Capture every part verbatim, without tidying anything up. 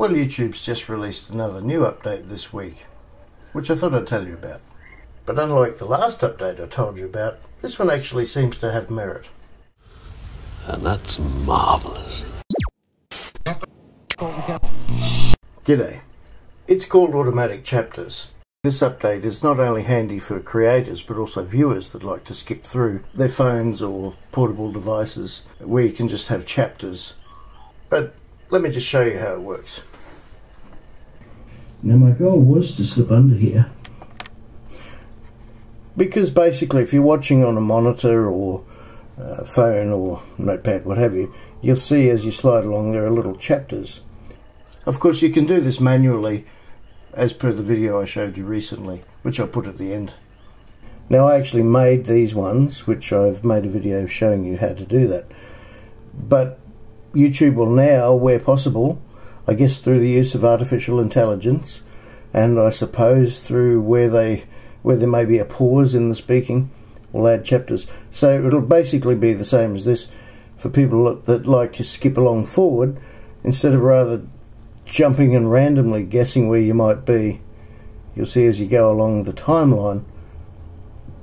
Well, YouTube's just released another new update this week, which I thought I'd tell you about. But unlike the last update I told you about, this one actually seems to have merit. And that's marvellous. G'day. It's called Automatic Chapters. This update is not only handy for creators, but also viewers that like to skip through their phones or portable devices, where you can just have chapters. But let me just show you how it works. Now my goal was to slip under here, because basically if you're watching on a monitor or uh, phone or notepad, what have you, you'll see as you slide along there are little chapters. Of course you can do this manually as per the video I showed you recently, which I'll put at the end. Now I actually made these ones, which I've made a video showing you how to do that, but YouTube will now, where possible, I guess through the use of artificial intelligence, and I suppose through where they where there may be a pause in the speaking, will add chapters. So it'll basically be the same as this for people that like to skip along forward, instead of rather jumping and randomly guessing where you might be. You'll see as you go along the timeline,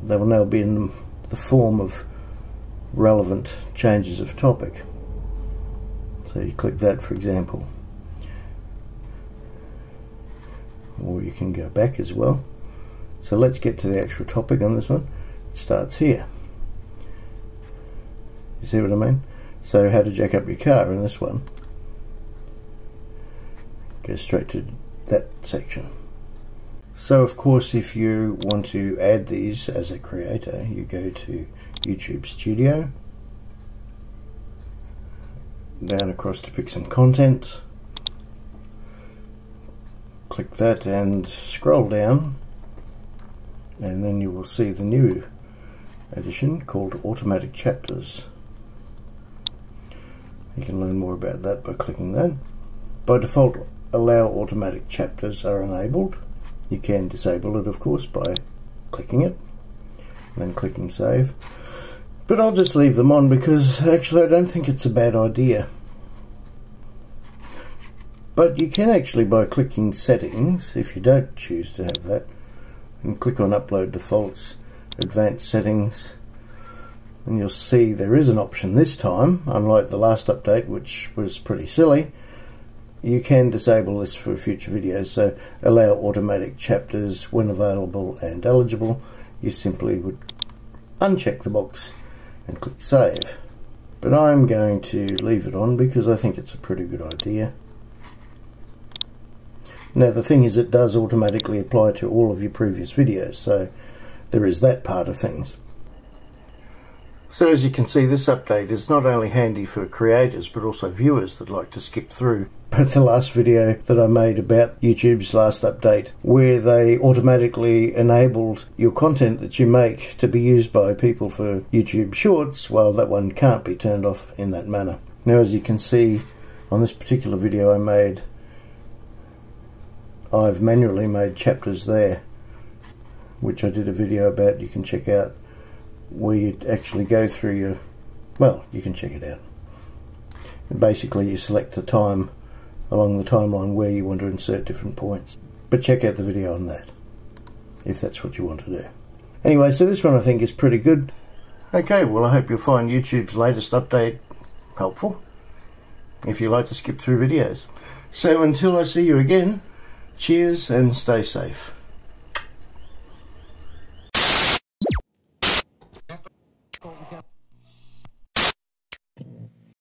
they will now be in the form of relevant changes of topic. So you click that, for example. Or you can go back as well. So let's get to the actual topic on this one. It starts here. You see what I mean? So how to jack up your car in this one. Go straight to that section. So of course if you want to add these as a creator, you go to YouTube Studio. Down across to pick some content. Click that and scroll down, and then you will see the new edition called Automatic Chapters. You can learn more about that by clicking that. By default, allow automatic chapters are enabled. You can disable it, of course, by clicking it and then clicking save. But I'll just leave them on because actually I don't think it's a bad idea. But you can actually, by clicking settings, if you don't choose to have that, and click on upload defaults, advanced settings, and you'll see there is an option this time, unlike the last update which was pretty silly. You can disable this for future videos, so allow automatic chapters when available and eligible. You simply would uncheck the box and click save. But I'm going to leave it on because I think it's a pretty good idea. Now the thing is, it does automatically apply to all of your previous videos, so there is that part of things. So as you can see, this update is not only handy for creators but also viewers that like to skip through. But the last video that I made about YouTube's last update, where they automatically enabled your content that you make to be used by people for YouTube Shorts, well, that one can't be turned off in that manner. Now as you can see on this particular video I made, I've manually made chapters there, which I did a video about, you can check out, where you actually go through your, well, you can check it out. And basically you select the time along the timeline where you want to insert different points. But check out the video on that, if that's what you want to do. Anyway, so this one I think is pretty good. Okay, well I hope you'll find YouTube's latest update helpful, if you like to skip through videos. So until I see you again, cheers and stay safe.